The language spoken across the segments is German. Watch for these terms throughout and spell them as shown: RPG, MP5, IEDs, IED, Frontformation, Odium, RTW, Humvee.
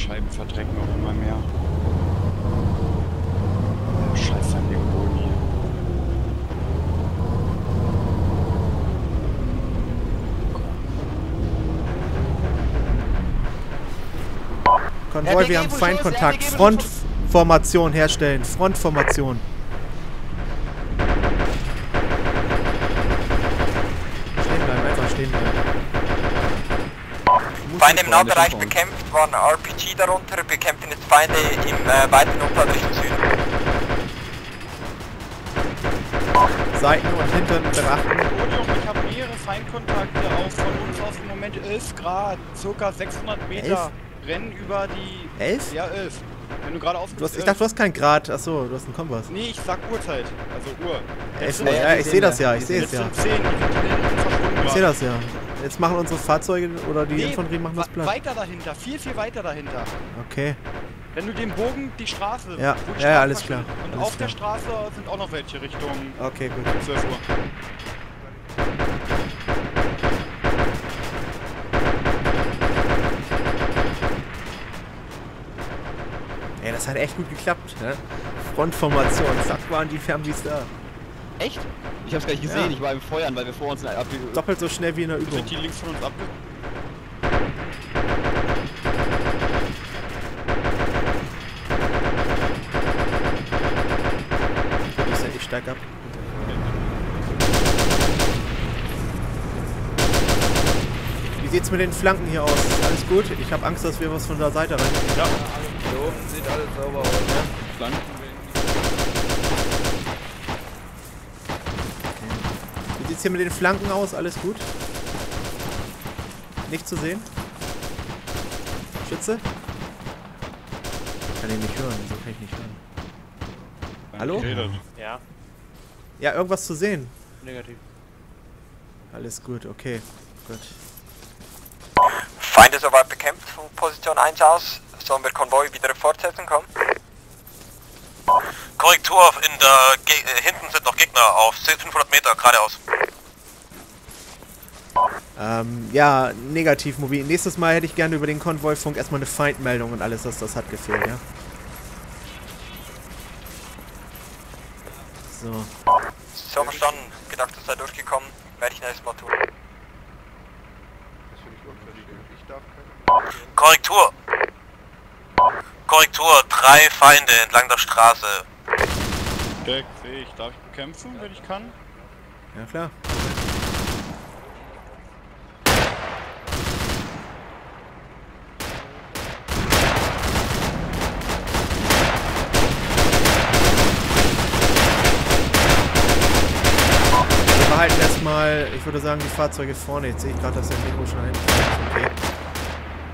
Scheiben verdrecken auch immer mehr. Scheiße an dem Boden hier. Konvoi, wir haben Feindkontakt. Frontformation herstellen. Frontformation. Stehen bleiben, einfach stehen bleiben. Feinde im Nordbereich bekämpft, waren RPG darunter, bekämpfen jetzt Feinde im weiten unterirdischen Süden. Seiten und Hintern beachten. Odium, ich habe mehrere Feindkontakte auf von uns aus im Moment 11 Grad, circa 600 Meter. 11? Rennen über die... 11? Ja, 11. Wenn du gerade aufgibst, ich dachte, du hast keinen Grad. Achso, du hast einen Kompass. Nee, ich sag Uhrzeit. Also Uhr. 11 Uhr. Ja, ich sehe das ja. Ich sehe es ja. Ich sehe das ja. Jetzt machen unsere Fahrzeuge oder die Infanterie machen das platt. Weiter dahinter. Viel weiter dahinter. Okay. Wenn du den Bogen, die Straße... Ja, ja, alles klar. Und auf der Straße sind auch noch welche Richtungen. Okay, gut. 12 Uhr. Ey, das hat echt gut geklappt, ne? Frontformation, zack waren die Fernbis da. Echt? Ich hab's gar nicht gesehen, ich war im Feuern, weil wir vor uns... Doppelt so schnell wie in der Übung. Sind die links von uns abge... Steig ab. Wie sieht's mit den Flanken hier aus? Alles gut? Ich habe Angst, dass wir was von der Seite rein. Ja. Hier oben sieht alles sauber aus, ne? Flanken werden. Wie sieht's hier mit den Flanken aus? Alles gut? Nicht zu sehen? Schütze? Ich kann ihn nicht hören, wieso kann ich nicht hören? Hallo? Ja. Ja, irgendwas zu sehen. Negativ. Alles gut, okay. Gut. Feinde soweit bekämpft von Position 1 aus. Sollen wir Konvoi wieder fortsetzen kommen? Korrektur, in der hinten sind noch Gegner auf 500 Meter geradeaus. Ja, negativ, Mobil. Nächstes Mal hätte ich gerne über den Konvoifunk erstmal eine Feindmeldung und alles, das hat gefehlt, ja? So. So verstanden, gedacht, das sei durchgekommen, werde ich nächstes Mal tun. Korrektur! Korrektur, 3 Feinde entlang der Straße. Deck, sehe ich. Darf ich bekämpfen, wenn ich kann? Ja, klar. Erstmal, ich würde sagen, die Fahrzeuge vorne. Jetzt sehe ich gerade, dass der Mikro schon hinten ist. Okay.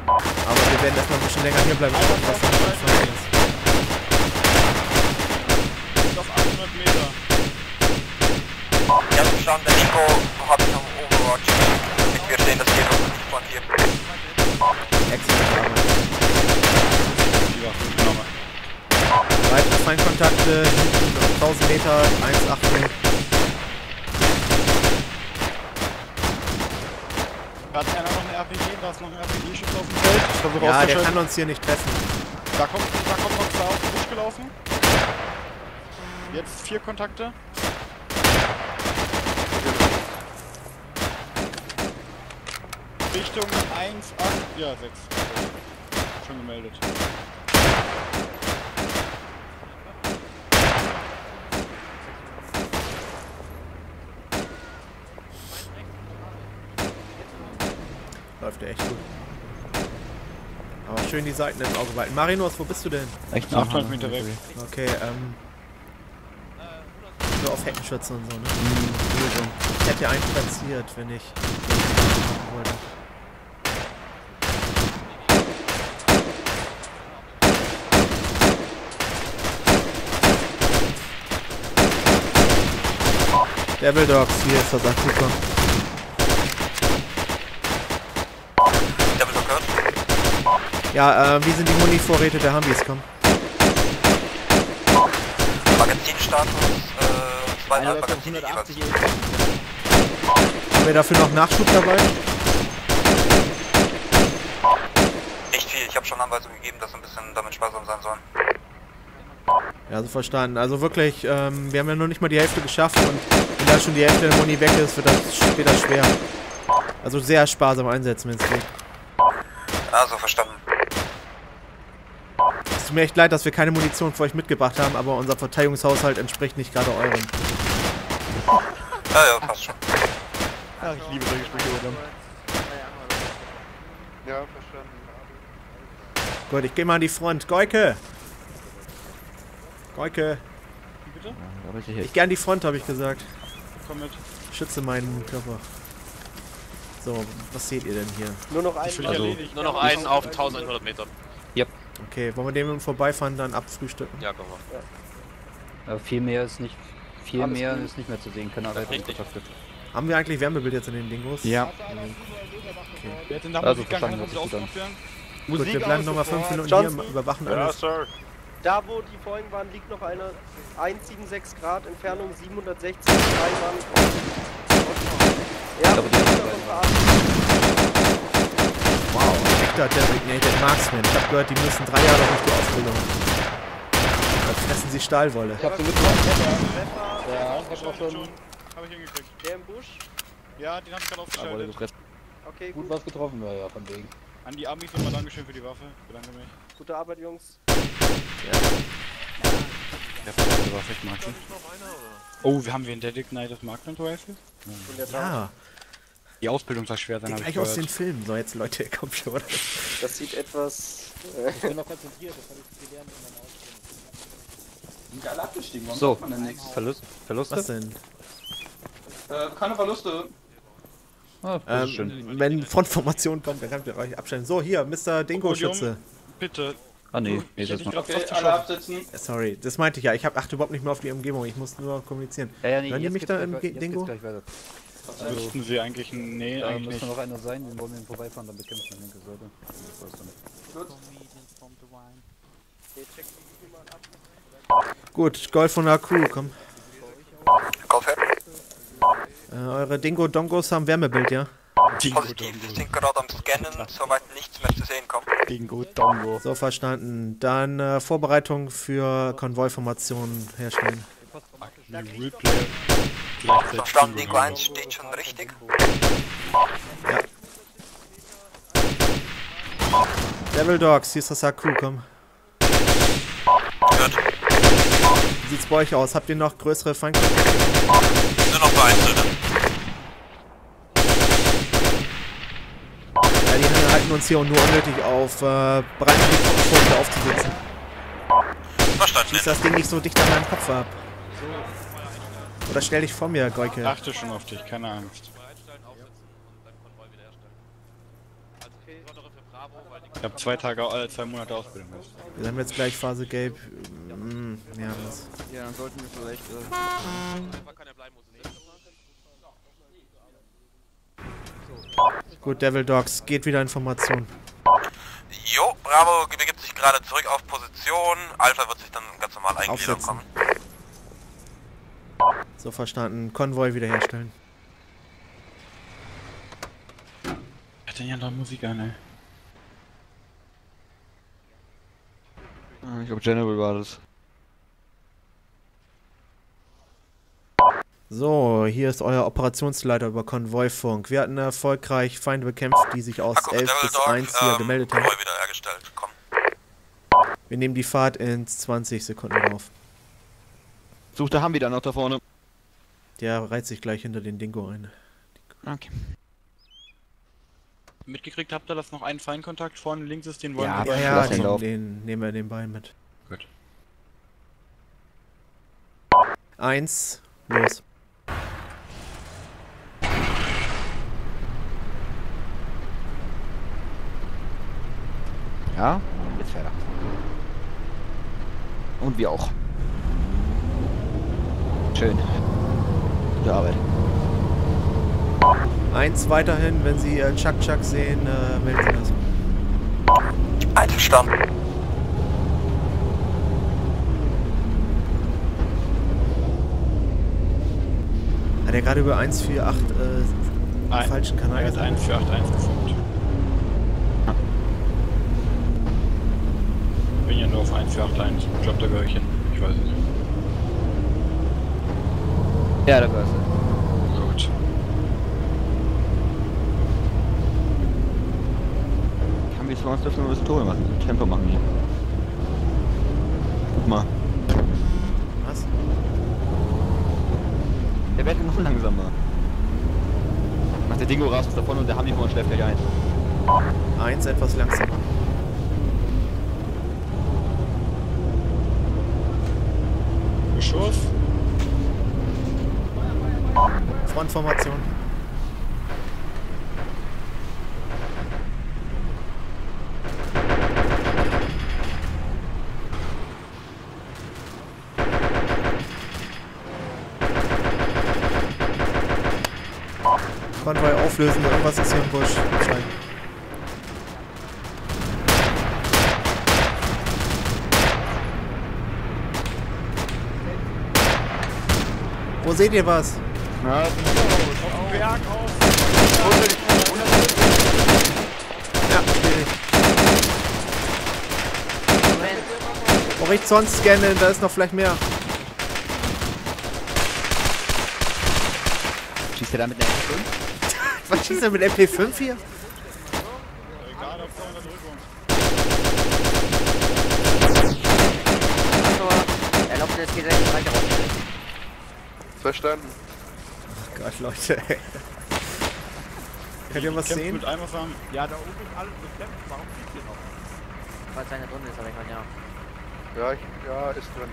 Aber wir werden erstmal ein bisschen länger hier bleiben. Noch 800 Meter. Ja, wir schauen, der Nico hat noch Overwatch. Ich will sehen, dass wir noch nicht flankiert. Exzellent. Weitere Feindkontakte, hinten auf 1000 Meter, 1,8. Hat einer noch eine RPG? Da ist noch ein RPG-Schiff auf dem Feld. Ich glaube, ja, der kann uns hier nicht treffen. Da kommt noch zwei auf den Busch gelaufen. Jetzt 4 Kontakte. Richtung 1, 8, ja 6. Schon gemeldet. Läuft der echt gut. Aber schön die Seiten im Auge behalten. Marinos, wo bist du denn? Echt 800 Meter weg. Okay, so auf Heckenschütze und so, ne? Mhm. Ich hätte ja einen platziert, wenn ich... Devil Dogs, hier ist der Sackkucker. Ja, wie sind die Munivorräte der Humvees? Komm. Magazinstatus, 2,5 Magazine jeweils. Haben wir dafür noch Nachschub dabei? Nicht viel, ich hab habe schon Anweisungen gegeben, dass wir ein bisschen damit sparsam sein sollen. Ja, so verstanden. Also wirklich, wir haben ja noch nicht mal die Hälfte geschafft und wenn da schon die Hälfte der Muni weg ist, wird das später schwer. Also sehr sparsam einsetzen, wenn es geht. Ja, so verstanden. Es tut mir echt leid, dass wir keine Munition für euch mitgebracht haben, aber unser Verteidigungshaushalt entspricht nicht gerade eurem. Ja, passt schon. Ach, ich liebe solche Sprüche, Odium. Ja, verstanden. Gut, ich gehe mal an die Front. Goike! Goike! Bitte? Ich gehe an die Front, habe ich gesagt. Komm mit. Schütze meinen Körper. So, was seht ihr denn hier? Nur noch einen, also, nur noch einen auf 1100 Metern. Yep. Okay, wollen wir dem vorbeifahren, dann abfrühstücken? Ja, komm mal. Ja. Aber viel mehr ist nicht... Viel Alles mehr ist nicht mehr zu sehen, keine Ahnung. Haben wir eigentlich Wärmebild jetzt in den Dingos? Ja. Okay. Also verstanden, was ich gut an. Gut, wir bleiben nochmal 5 Minuten Johnson hier, überwachen alles. Ja, Sir. Da wo die vorhin waren, liegt noch eine 176 Grad Entfernung, 760 Grad. Ja, aber die ist wow, Hector Designated Marksman. Ich hab gehört, die müssen 3 Jahre durch die Ausbildung. Da fressen sie Stahlwolle. Ich hab sie mitgebracht. Ja, ich hab schon. Hab ich hingekriegt. Der im Busch? Ja, den hab ich gerade aufgestellt. Okay, gut, was getroffen war, ja, von wegen. An die Amis nochmal Dankeschön für die Waffe. Bedanke mich. Gute Arbeit, Jungs. Ja. Der verdammte Waffe, ich mag sie. Oh, haben wir einen Designated Marksman Rifle? Ja. Die Ausbildung soll schwer sein, hab ich gleich aus den Filmen. So, jetzt Leute, kommt schon, oder? Das sieht etwas... Ich bin noch konzentriert, das hab ich gelernt in meiner Ausbildung. Geil abgestiegen, warum macht man denn nichts? Verluste? Was denn? Keine Verluste. Ah, schön. Wenn Frontformation kommt, dann könnt ihr euch abstellen. So, hier, Mr. Dingo-Schütze. Bitte. Ah, nee, ich hätte nicht okay, alle absitzen. Sorry, das meinte ich ja. Ich achte überhaupt nicht mehr auf die Umgebung. Ich muss nur kommunizieren. Ja, nee, hören ihr mich da im Dingo? Also, wüssten sie eigentlich, nee, da eigentlich müsste noch einer sein, den wollen wir vorbeifahren, dann bekämpfen wir linke Seite. Gut. Gut, Golf von der Crew, komm. Golf her. Eure Dingo-Dongos haben Wärmebild, ja? Positiv, wir sind gerade am Scannen, soweit nichts mehr zu sehen kommt. Dingo-Dongo. So, verstanden. Dann Vorbereitung für Konvoiformationen herstellen. Verstanden, Dingo 1 steht schon richtig. Ja. Devil Dogs, hier ist das HQ, komm. Gut. Wie sieht's bei euch aus? Habt ihr noch größere Fangkräfte? Nur noch vereinzelte. Ja, die halten uns hier nur unnötig auf, bereit die Kopfhörer aufzusetzen. Verstanden. Schieß das Ding nicht so dicht an meinem Kopf ab. Oder stell dich vor mir, Goike. Ich achte schon auf dich, keine Angst. Ich hab 2 Monate Ausbildung. Wir haben jetzt gleich Phase Gelb. Ja, was? Ja, dann sollten wir vielleicht. Gut, Devil Dogs, geht wieder Information. Jo, Bravo begibt sich gerade zurück auf Position. Alpha wird sich dann ganz normal eingliedern kommen. So, verstanden. Konvoi wiederherstellen. Wer hat denn ja noch Musik an, ey? Ich glaube, General war das. So, hier ist euer Operationsleiter über Konvoifunk. Wir hatten erfolgreich Feinde bekämpft, die sich aus 11 bis 1 hier gemeldet haben. Komm. Wir nehmen die Fahrt in 20 Sekunden auf. Sucht der Hambi dann noch da vorne. Der reiht sich gleich hinter den Dingo ein. Okay. Mitgekriegt habt ihr, dass noch einen Feindkontakt vorne links ist, den wollen wir nicht. Ja, den nehmen wir den Bein mit. Gut. 1, los. Ja, jetzt fährt er. Und wir auch. Schön. Gute Arbeit. 1 weiterhin, wenn Sie Chuck Chuck sehen, melden Sie das. Einverstanden. Hat er gerade über 148 falschen Kanal gesagt? 148 1 gefunkt. 1 für 8 1. Ich glaube, da gehöre ich hin. Ich weiß es nicht. Ja, da gehörst du. Gut. Kann wir vor uns dürfen wir ein bisschen Tempo machen. Tempo machen hier. Guck mal. Was? Der wird noch langsamer. Macht der Dingo rast davon und der Hamdi vor uns schläft gleich ein. Eins etwas langsamer. Geschoss. Frontformation. Konvoi auflösen, irgendwas ist hier im Busch anscheinend. Wo seht ihr was? Ja, auf dem Berg auf. Ja, schwierig. Horizont scannen, da ist noch vielleicht mehr. Schießt der da mit der MP5? Was schießt der mit MP5 hier? Egal, auf der Unterdrückung. Erlaubnis Gesetz, weiter auf. Verstanden. Ach Gott, Leute, ey. Könnt ihr was sehen? Mit Eimer fahren. Ja, da oben ist alles bekämpft. Warum fliegt ihr noch? Weil es eine drin ist, aber ich meine, ja. Ja, ist drin.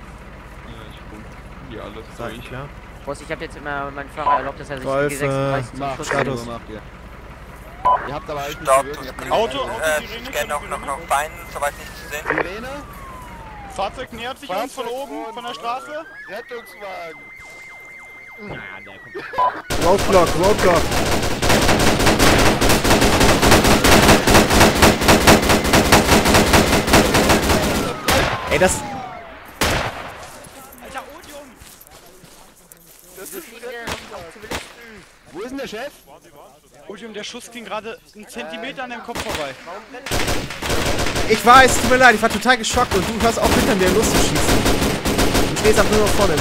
Ja, ich guck hier alles. Sag ich, ja. Boss, ich hab jetzt immer meinen Fahrer erlaubt, dass er sich die 36 zum Schuss Status macht. Ihr habt aber halt nicht gewürdigt. Auto, ich scanne auch noch Beinen, soweit nicht zu sehen. Sirene? Fahrzeug nähert sich uns von oben, von der Straße. Rettungswagen. Roadblock, Roadblock! Ey, das... Alter, Odium! Das ist Wo ist denn der Chef? Odium, der Schuss ging gerade einen Zentimeter an dem Kopf vorbei. Ich weiß, tut mir leid, ich war total geschockt und du hörst auch hinter mir los zu schießen. Du stehst auch nur noch vorne.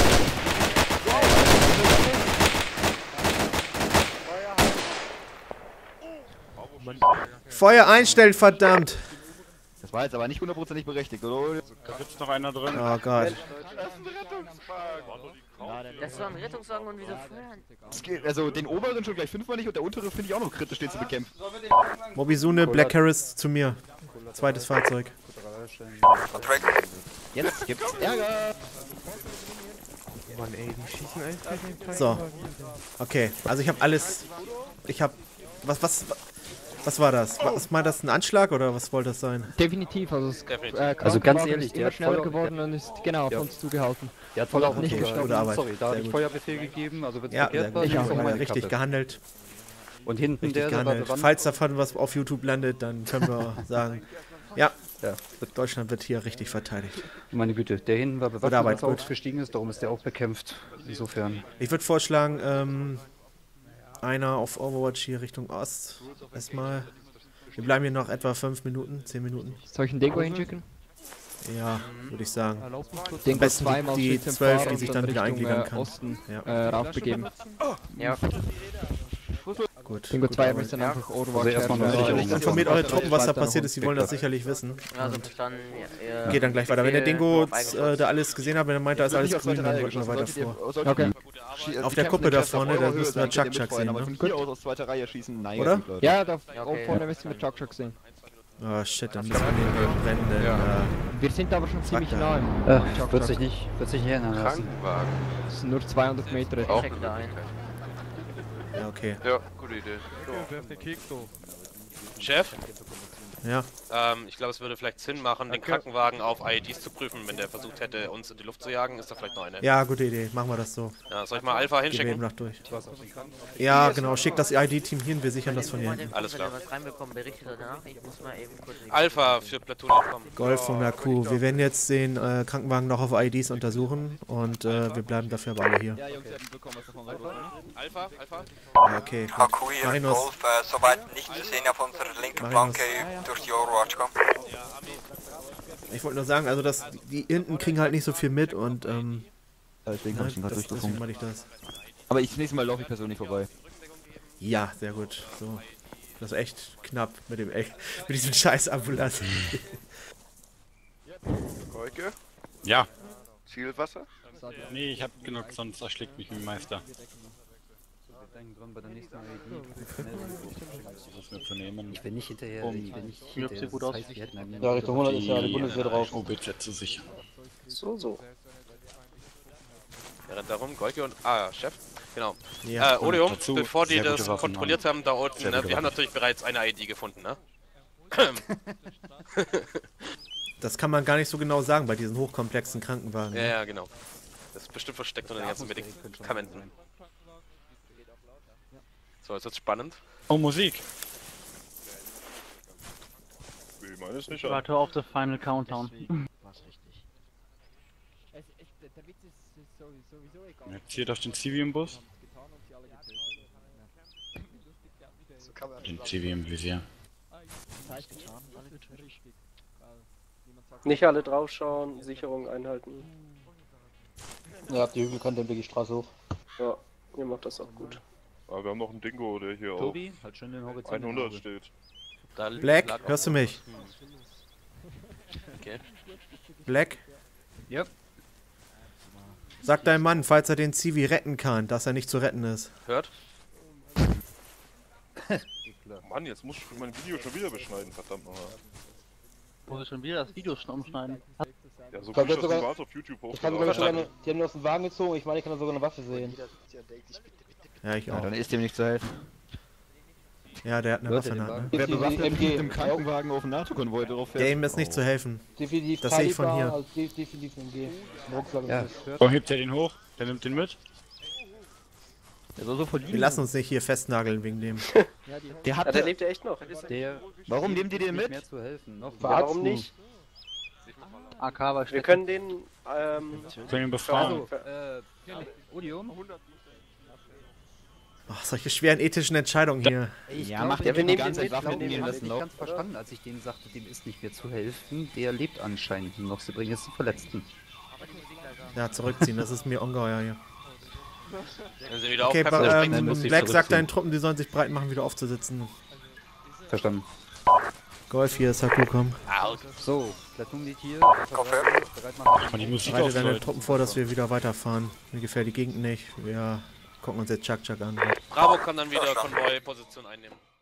Feuer einstellen, verdammt! Das war jetzt aber nicht hundertprozentig berechtigt, oder? Da sitzt noch einer drin. Oh Gott. Das war ein Rettungswagen und wieso Feuer? Also den oberen schon gleich fünfmal nicht und der untere finde ich auch noch kritisch, den zu bekämpfen. Mobisune, Black Harris zu mir. Zweites Fahrzeug. Jetzt gibt's Ärger! Mann ey, die schießen einfach. So. Okay, also ich habe alles... Ich habe... Was war das? War das ein Anschlag oder was wollte das sein? Definitiv, also es also ganz ehrlich, der ist schneller geworden und ist genau auf uns zugehalten. Der hat voll auf uns zugehalten. Sorry, da habe ich Feuerbefehl gegeben, also wird es verkehrt war. Ich habe richtig gehandelt. Und hinten richtig gehandelt. Falls davon was auf YouTube landet, dann können wir sagen, ja, Deutschland wird hier richtig verteidigt. Meine Güte, der hinten war bewaffnet, als er gestiegen ist, darum ist der auch bekämpft. Insofern. Ich würde vorschlagen, einer auf Overwatch hier Richtung Ost. Erstmal. Wir bleiben hier noch etwa 5 Minuten, 10 Minuten. Soll ich einen Dingo hinschicken? Ja, würde ich sagen. Am besten die 12, die sich dann wieder eingliedern kann. Raufbegeben. Ja. Gut. Dingo 2 müsste dann einfach Overwatch herstellen. Informiert eure Truppen, was da passiert ist. Die wollen das sicherlich wissen. Geht dann gleich weiter. Wenn der Dingo da alles gesehen hat, wenn er meint, da ist alles grün, dann rücken wir weiter vor. Okay. Auf der Kuppe da vorne, da müssen wir Chuck sehen, aber von hier aus zweiter Reihe schießen, nein, oder? Ja, da vorne müssen wir Chuck sehen. Oh shit, dann müssen wir den brennen. Wir sind aber schon ziemlich nah. Wird sich nicht ändern lassen. Das sind nur 200 Meter. Ja, okay. Ja, gute Idee. Werf den Keks hoch. Chef? Ja. Ich glaube, es würde vielleicht Sinn machen, den Krankenwagen auf IEDs zu prüfen, wenn der versucht hätte, uns in die Luft zu jagen. Ist da vielleicht noch eine? Ja, gute Idee. Machen wir das so. Ja, soll ich mal Alpha hinschicken? Wir eben noch durch. Ja, genau. Schick das IED-Team hin. Wir sichern das von hier hinten. Alles klar. Alpha für Platoon aufkommen. Golf von der Kuh. Wir werden jetzt den Krankenwagen noch auf IEDs untersuchen und wir bleiben dafür aber alle hier. Alpha? Alpha? Okay, gut. Marinos. Soweit nicht zu sehen auf unserer linken Flanke. Ich wollte nur sagen, also dass die hinten kriegen halt nicht so viel mit und deswegen habe ich ihn gerade durchgefunkt. Aber ich nächstes Mal laufe ich persönlich vorbei. Ja, sehr gut. So. Das war echt knapp mit dem mit diesem scheiß Ambulanz. Kolke? Ja. Zielwasser? Nee, ich hab genug, sonst erschlägt mich ein Meister. Ich bin nicht hinterher, ich bin nicht hinterher. Das heißt, wir hätten einen ja, Richtung 100 ist ja die Bundeswehr drauf. Budget zu sichern. So, so. Er rennt da rum, Golke und... Ah, Chef. Genau. Ja, Odium, dazu, bevor die das Waffen kontrolliert haben, da unten, ne? Wir haben natürlich bereits eine ID gefunden, ne? Das kann man gar nicht so genau sagen bei diesen hochkomplexen Krankenwagen. Ja, ja, genau. Das ist bestimmt versteckt unter den ganzen Medikamenten. So, ist jetzt spannend. Oh, Musik! Ich meine es nicht, warte auf the final countdown. Jetzt hier durch den Civium-Bus. Den Civium-Visier. Nicht alle draufschauen, Sicherung einhalten. Ja, die Hügelkante und die Straße hoch. Ja, ihr macht das auch gut. Aber wir haben noch einen Dingo, der hier auf 100 steht. Black, hörst du mich? Okay. Black? Yep. Sag deinem Mann, falls er den Zivi retten kann, dass er nicht zu retten ist. Hört? Mann, jetzt muss ich mein Video schon wieder beschneiden, verdammt nochmal. Muss ich schon wieder das Video schon umschneiden? Ja, so kann ich das sogar privat auf YouTube hochladen. Die haben nur aus dem Wagen gezogen, ich meine, ich kann da sogar eine Waffe sehen. Ja, ich auch. Ja, dann ist dem nicht zu helfen. Ja, der hat eine Waffe in der Hand. Wer bewaffnet mit dem Krankenwagen auf den NATO-Konvoi drauf fährt? Dem ist nicht zu helfen. Definitiv, das sehe ich von hier. Definitiv MG. Ja. Warum hebt er den hoch? Der nimmt den mit. Der soll so verlieren. Wir lassen uns nicht hier festnageln wegen dem. Der hat. Ja, der lebt ja echt noch. Der warum nehmt ihr den mit? Mehr zu helfen. Noch warum nicht? AK war wir können den. Können ihn befragen. Odium? Ach, solche schweren ethischen Entscheidungen hier. Ja, macht er die ganze Zeit Waffen umgehen lassen. Ich habe ganz verstanden, als ich denen sagte, dem ist nicht mehr zu helfen. Der lebt anscheinend noch, sie bringen jetzt den Verletzten. Ja, zurückziehen, das ist mir ungeheuer hier. Okay, Black sagt deinen Truppen, die sollen sich breit machen, wieder aufzusitzen. Verstanden. Golf hier ist Haku, komm. So, Platoon geht hier. Bereite deine Truppen vor, dass wir wieder weiterfahren. Mir gefällt die Gegend nicht, wir gucken uns jetzt Chuck an. Bravo kann dann wieder Konvoi-Position einnehmen.